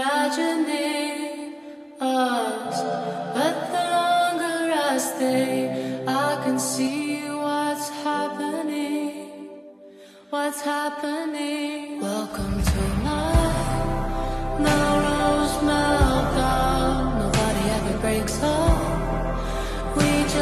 imagining us. But the longer I stay, I can see what's happening. What's happening? Welcome.